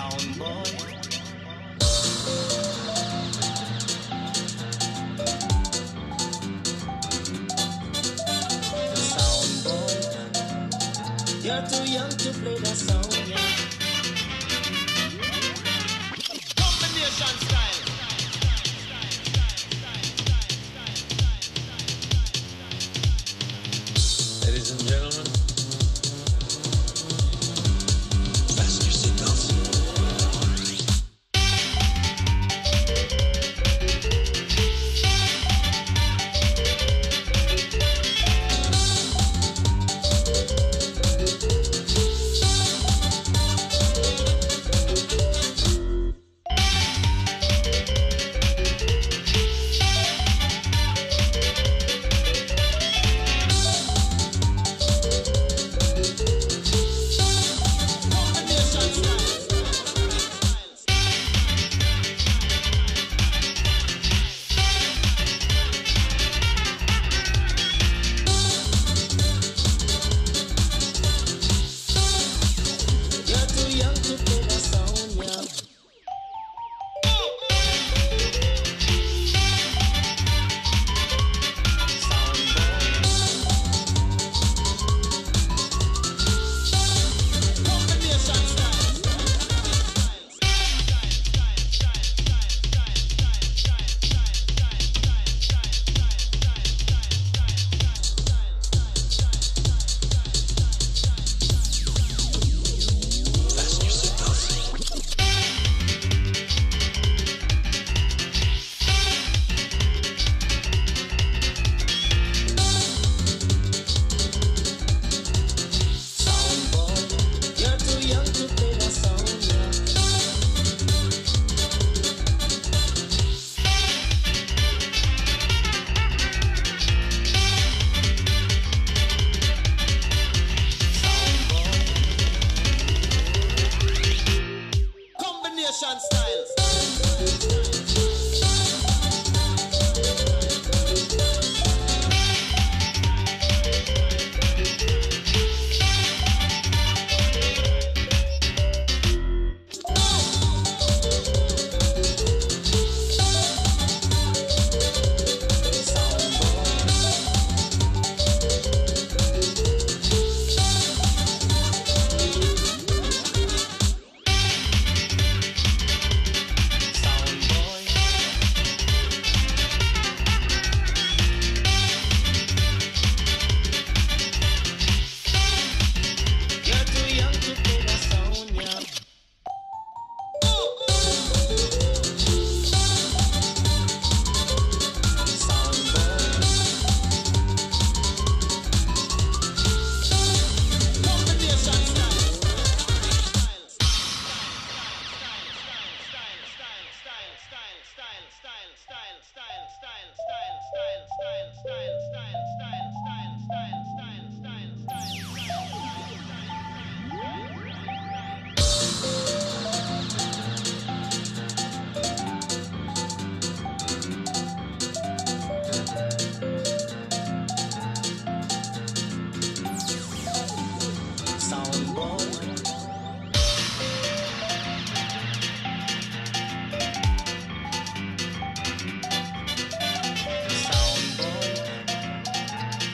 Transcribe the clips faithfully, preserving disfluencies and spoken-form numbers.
sound boy. You're too young to play that song, yeah. Combination style. Ladies and gentlemen, fasten your seatbelts.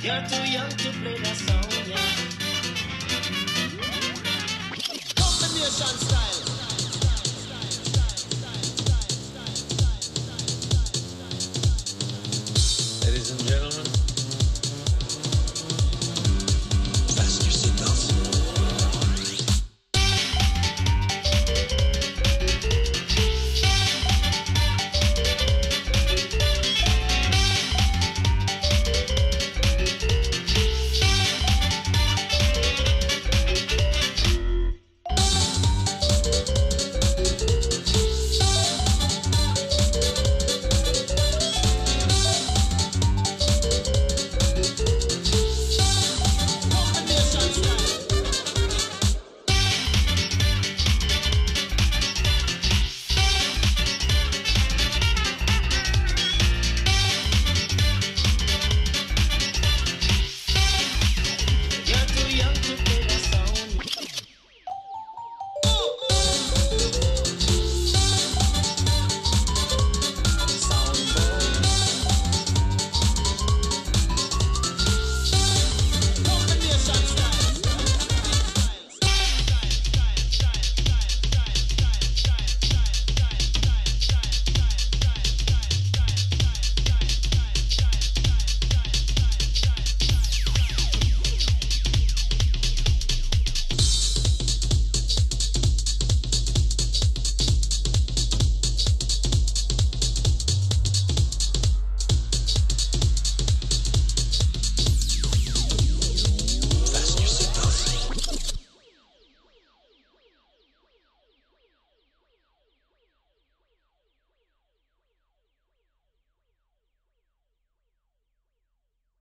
You're too young to play that song, yeah. Combination style.